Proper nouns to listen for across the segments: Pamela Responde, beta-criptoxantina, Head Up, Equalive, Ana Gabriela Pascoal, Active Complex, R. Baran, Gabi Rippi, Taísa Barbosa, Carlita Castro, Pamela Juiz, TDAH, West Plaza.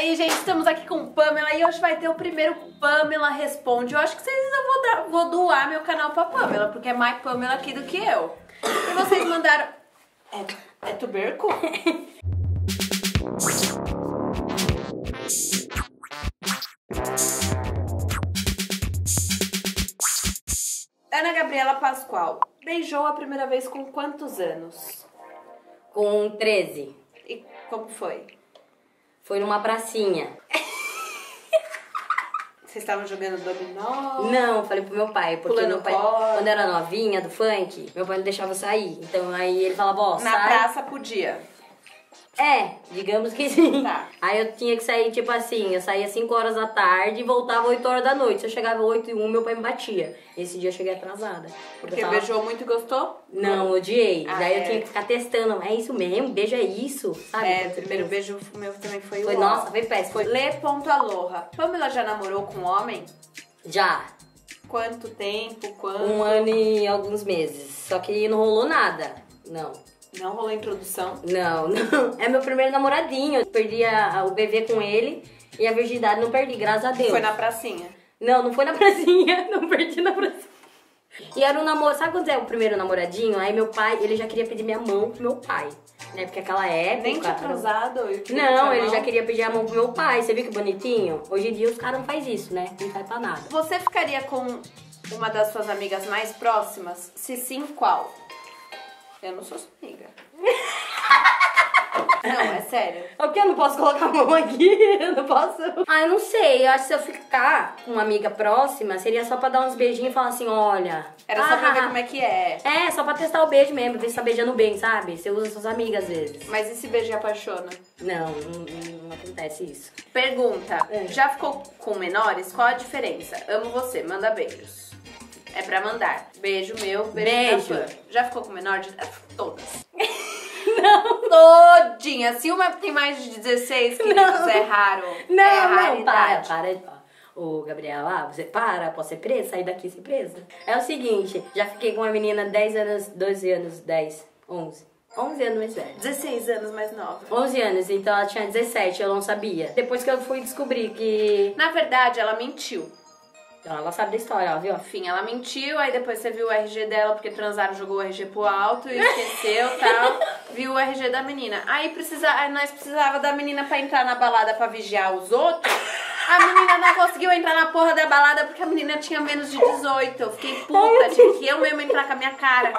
aí, gente, estamos aqui com Pamela e hoje vai ter o primeiro Pamela Responde. Eu acho que vocês ainda vou doar meu canal pra Pamela, porque é mais Pamela aqui do que eu. E vocês mandaram... É tuberco? Ana Gabriela Pascoal, beijou a primeira vez com quantos anos? Com 13. E como foi? Foi numa pracinha. Vocês estavam jogando dominó? Não, falei pro meu pai, porque meu pai, quando eu era novinha, do funk, meu pai não deixava eu sair. Então aí ele falava, ó, sai. Na praça podia? É, digamos que sim. Tá. Aí eu tinha que sair, tipo assim, eu saía 5 horas da tarde e voltava 8 horas da noite. Se eu chegava 8 e 1, meu pai me batia. Esse dia eu cheguei atrasada. Porque tava... beijou muito e gostou? Não, odiei. Daí eu tinha que ficar testando. É isso mesmo? Beijo é isso? Sabe? É, o primeiro beijo meu também foi nossa, foi péssimo. Foi Lê.aloha. Pamela já namorou com um homem? Já. Quanto tempo? Quanto? 1 ano e alguns meses. Só que não rolou nada. Não. Não rolou introdução? Não, não. É meu primeiro namoradinho. Eu perdi o bebê com ele e a virgindade não perdi, graças a Deus. Foi na pracinha? Não, não foi na pracinha. Não perdi na pracinha. E era um namoro... Sabe quando é o primeiro namoradinho? Aí meu pai, ele já queria pedir minha mão pro meu pai. Né? Porque aquela época... Nem tinha transado? Não, ele já queria pedir a mão pro meu pai. Você viu que bonitinho? Hoje em dia os caras não fazem isso, né? Não faz pra nada. Você ficaria com uma das suas amigas mais próximas? Se sim, qual? Eu não sou sua amiga. Não, é sério. É porque eu não posso colocar a mão aqui, eu não posso... Ah, eu não sei, eu acho que se eu ficar com uma amiga próxima, seria só pra dar uns beijinhos e falar assim, olha... Era só pra ver como é que é. É, só pra testar o beijo mesmo, ver se tá beijando bem, sabe? Você usa suas amigas às vezes. Mas e se beijar apaixona? Não, não acontece isso. Pergunta, já ficou com menores? Qual a diferença? Amo você, manda beijos. É pra mandar. Beijo meu, beijo. Já ficou com menor de... Todas. Não. Todinha. Se uma tem mais de 16, queridos, é raro. Não, é raridade. Para. Ô, Gabriela, você para, posso ser presa? Sair daqui e ser presa? É o seguinte, já fiquei com uma menina 10 anos, 12 anos, 10, 11. 11 anos mais velha. 16 anos mais nova. 11 anos, então ela tinha 17, eu não sabia. Depois que eu fui descobrir que... Na verdade, ela mentiu. Então ela sabe da história, ó, viu? Enfim, ela mentiu, aí depois você viu o RG dela, porque transaram, jogou o RG pro alto e esqueceu e tal. Viu o RG da menina. Aí nós precisava da menina pra entrar na balada pra vigiar os outros. A menina não conseguiu entrar na porra da balada porque a menina tinha menos de 18. Eu fiquei puta, tive que eu mesmo entrar com a minha cara.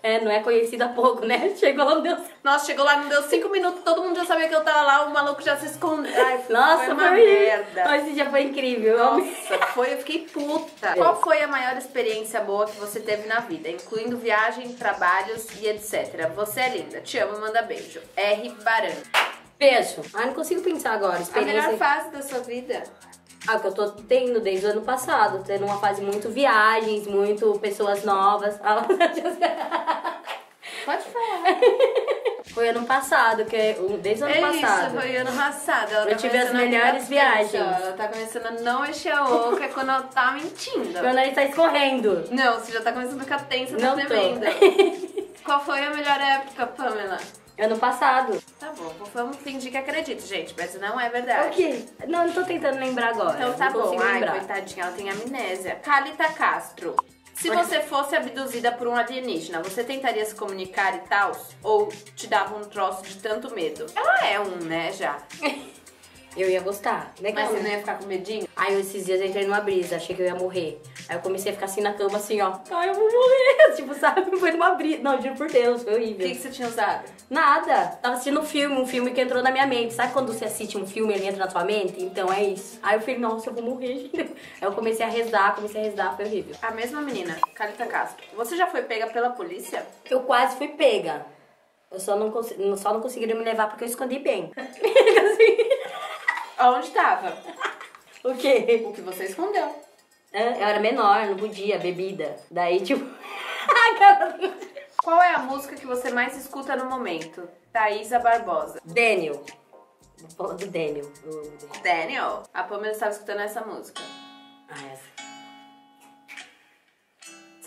É, não é conhecida há pouco, né? Chegou lá, não deu... Nossa, chegou lá, não deu 5 minutos, todo mundo já sabia que eu tava lá, o maluco já se escondeu. Ai, nossa, foi uma merda. Esse dia foi incrível. Nossa, foi, eu fiquei puta. Qual foi a maior experiência boa que você teve na vida? Incluindo viagem, trabalhos e etc. Você é linda, te amo, manda beijo. R. Baran. Beijo. Ah, não consigo pensar agora. Experiência... A melhor fase da sua vida? Ah, que eu tô tendo desde o ano passado. Tendo uma fase muito viagens, muito pessoas novas. Pode falar. Foi ano passado, que é desde o ano passado. Isso, foi ano passado. Ela eu tá tive as melhores viagens. Ela tá começando a não encher a boca quando ela tá mentindo. Meu nariz tá escorrendo. Não, você já tá começando a ficar tensa, tá tremendo. Qual foi a melhor época, Pamela? Ano passado. Tá bom, vamos fingir que acredito, gente, mas não é verdade. O quê? Não, não tô tentando lembrar agora. Então tá bom, coitadinha, ela tem amnésia. Carlita Castro. Se você fosse abduzida por um alienígena, você tentaria se comunicar e tal? Ou te dava um troço de tanto medo? Ela é um, né, já. Eu ia gostar. Legal, mas você não ia ficar com medinho? Aí esses dias eu entrei numa brisa, achei que eu ia morrer. Aí eu comecei a ficar assim na cama, assim, ó. Ai, eu vou morrer. Tipo, sabe? Foi numa brisa. Não, juro por Deus, foi horrível. O que você tinha usado? Nada. Tava assistindo um filme que entrou na minha mente. Sabe quando você assiste um filme e ele entra na sua mente? Então é isso. Aí eu falei, nossa, eu vou morrer, gente. Aí eu comecei a rezar, foi horrível. A mesma menina, Carlita Castro. Você já foi pega pela polícia? Eu quase fui pega. Eu só não conseguiram me levar porque eu escondi bem. Onde tava? O quê? O que você escondeu. Eu era menor, não podia, bebida. Daí, tipo... Qual é a música que você mais escuta no momento? Taísa Barbosa. Daniel. Vou falar do Daniel. Daniel? A Pamela estava escutando essa música. Ah, essa.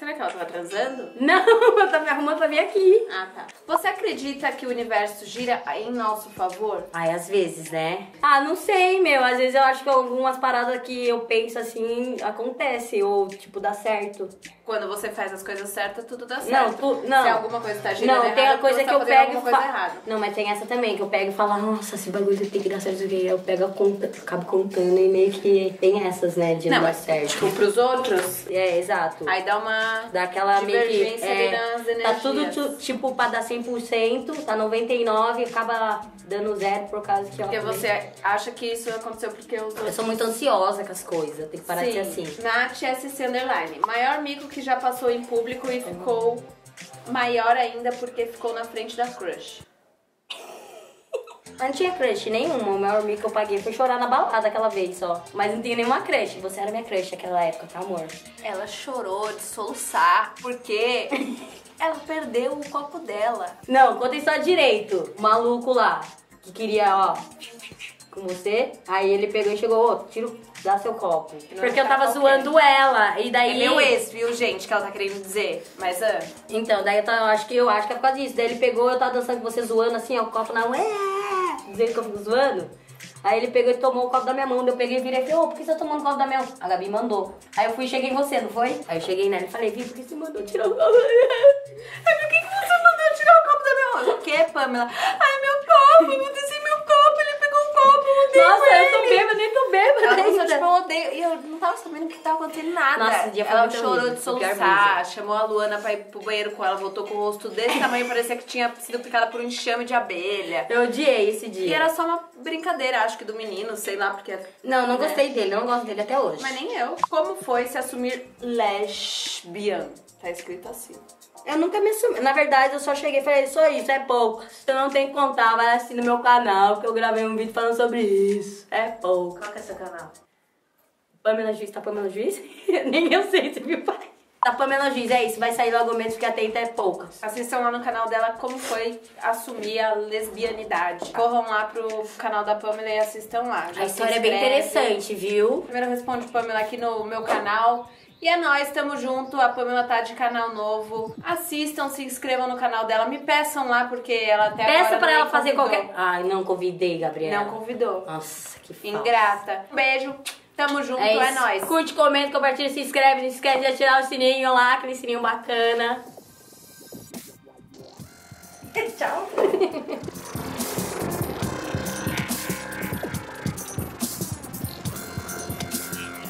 Será que ela tava atrasando? Não, ela tá me arrumando pra vir aqui. Ah, tá. Você acredita que o universo gira em nosso favor? Ai, às vezes, né? Ah, não sei, meu. Às vezes eu acho que algumas paradas que eu penso assim, acontece. Ou, tipo, dá certo. Quando você faz as coisas certas, tudo dá certo. Não, não. Se alguma coisa tá girando errado, tem a coisa que eu pego e falo... Não, mas tem essa também, que eu pego e falo, nossa, esse bagulho tem que dar certo. Eu pego a conta, acabo contando e meio que tem essas, né, de não dar certo. Tipo, pros outros. É, exato. Aí dá uma... Daquela meio que, tá tudo tipo pra dar 100%, tá 99% e acaba dando zero por causa que... Porque você acha que isso aconteceu porque eu... Eu sou muito ansiosa com as coisas, tem que parar de ser assim. Nath SC Underline, maior mico que já passou em público e ficou maior ainda porque ficou na frente da crush. Não tinha crush nenhuma, o maior mico que eu paguei foi chorar na balada aquela vez só. Mas não tinha nenhuma crush, você era minha crush naquela época, tá amor? Ela chorou de soluçar, porque ela perdeu o copo dela. Não, contei só direito, o maluco lá, que queria, ó, com você, aí ele pegou e chegou, dá seu copo. Porque eu tava zoando ela, e daí... É meu ex, viu, gente, que ela tá querendo dizer. Mas, então, daí eu acho que é por causa disso. Daí ele pegou, eu tava dançando com você, zoando assim, ó, o copo na... dizendo que eu fico zoando. Aí ele pegou e tomou o copo da minha mão. Eu peguei e virei e falei, ô, por que você tá tomando o copo da minha mão? A Gabi mandou. Aí eu fui e cheguei em você, não foi? Aí eu cheguei nela e falei, Vi, por que você mandou tirar o copo da minha mão? Aí, por que você mandou tirar o copo da minha mão? O que, Pamela? Ai, meu copo, eu desci meu copo, ele pegou o copo, eu odeio. Nossa, eu tô bêbada, nem tô bêbada. Ela pensou, tipo, eu odeio. E eu não tava sabendo o que tava acontecendo nada. Nossa, dia foi muito horrível. Ela chorou de soluçar, chamou a Luana pra ir pro banheiro com ela, voltou com o rosto desse tamanho, parecia que tinha sido picada por um enxame de abelha. Eu odiei esse dia. E era só uma brincadeira, acho que do menino, sei lá, porque... Não, não gostei dele, não gosto dele até hoje. Mas nem eu. Como foi se assumir lesbian? Tá escrito assim. Eu nunca me assumi. Na verdade, eu só cheguei e falei, só isso, é pouco. Eu não tenho que contar, vai assistir no meu canal, que eu gravei um vídeo falando sobre isso. É pouco. Qual que é seu canal? Pamela Juiz, tá Pamela Juiz? Nem eu sei, você viu, pai? Tá Pamela Juiz, é isso, vai sair logo menos, porque a tenta é pouca. Assistam lá no canal dela como foi assumir a lesbianidade. Corram lá pro canal da Pamela e assistam lá. Já a história é bem interessante, viu? Primeiro responde Pamela aqui no meu canal. E é nóis, tamo junto, a Pamela tá de canal novo. Assistam, se inscrevam no canal dela, me peçam lá, porque ela até agora pra ela fazer qualquer... Ai, não convidei, Gabriela. Não convidou. Nossa, que falsa. Ingrata. Um beijo, tamo junto, é nóis. Curte, comenta, compartilha, se inscreve, não esquece de atirar o sininho lá, aquele sininho bacana. Tchau.